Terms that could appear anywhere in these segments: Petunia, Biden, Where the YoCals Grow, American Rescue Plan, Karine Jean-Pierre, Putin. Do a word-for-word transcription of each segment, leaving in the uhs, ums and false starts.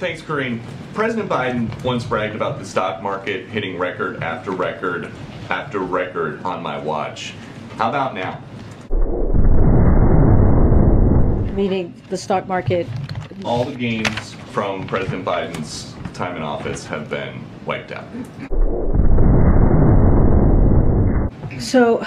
Thanks, Karine. President Biden once bragged about the stock market hitting record after record after record on my watch. How about now? Meaning the stock market? All the gains from President Biden's time in office have been wiped out. So,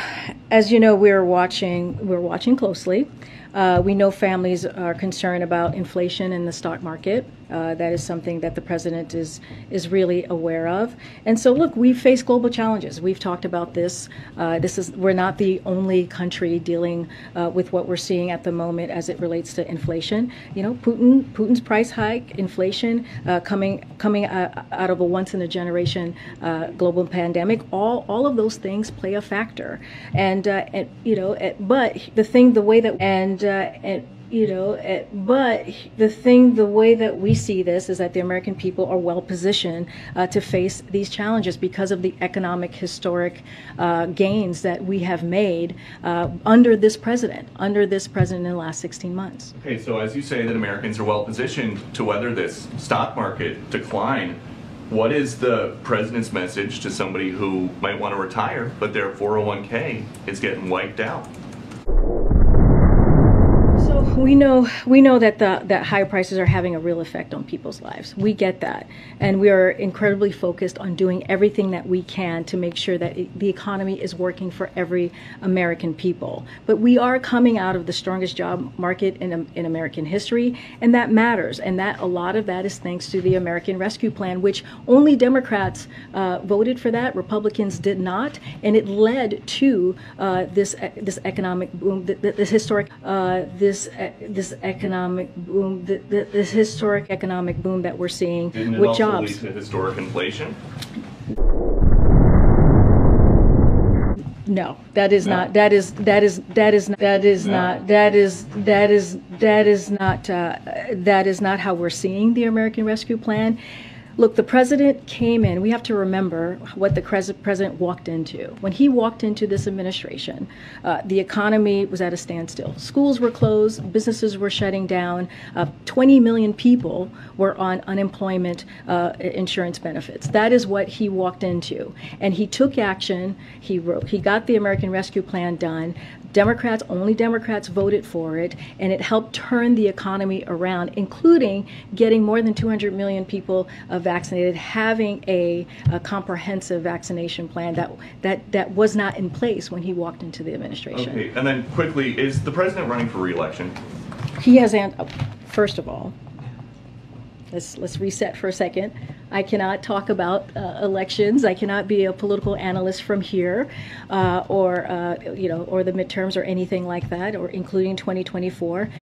as you know, we're watching, we're watching closely. Uh, we know families are concerned about inflation in the stock market. Uh, that is something that the president is is really aware of. And so, look, we face global challenges. We've talked about this. Uh, this is we're not the only country dealing uh, with what we're seeing at the moment as it relates to inflation. You know, Putin, Putin's price hike, inflation uh, coming coming out of a once in a generation uh, global pandemic. All all of those things play a factor. And, uh, and you know, but the thing, the way that and Uh, and you know, uh, but the thing, the way that we see this is that the American people are well positioned uh, to face these challenges because of the economic historic uh, gains that we have made uh, under this president, under this president in the last sixteen months. Okay, so as you say that Americans are well positioned to weather this stock market decline, what is the president's message to somebody who might want to retire, but their four oh one K is getting wiped out? We know we know that the that high prices are having a real effect on people's lives. We get that, and we are incredibly focused on doing everything that we can to make sure that it, the economy is working for every American people. But we are coming out of the strongest job market in in American history, and that matters. And that a lot of that is thanks to the American Rescue Plan, which only Democrats uh, voted for. That Republicans did not, and it led to uh, this this economic boom, this historic uh, this. this economic boom, this historic economic boom that we're seeing with jobs. Didn't it also lead to historic inflation? No, that is not. That is that is that is that is not. That is that is that is not. That is not how we're seeing the American Rescue Plan. Look, the president came in. We have to remember what the president walked into. When he walked into this administration, uh, the economy was at a standstill. Schools were closed. Businesses were shutting down. Uh, twenty million people were on unemployment uh, insurance benefits. That is what he walked into. And he took action. He wrote, he got the American Rescue Plan done. Democrats, only Democrats voted for it, and it helped turn the economy around, including getting more than two hundred million people uh, vaccinated, having a, a comprehensive vaccination plan that, that that was not in place when he walked into the administration. Okay, and then quickly, is the president running for re-election? He has, and first of all, Let's, let's reset for a second. I cannot talk about uh, elections. I cannot be a political analyst from here, uh, or uh, you know, or the midterms or anything like that, or including twenty twenty-four.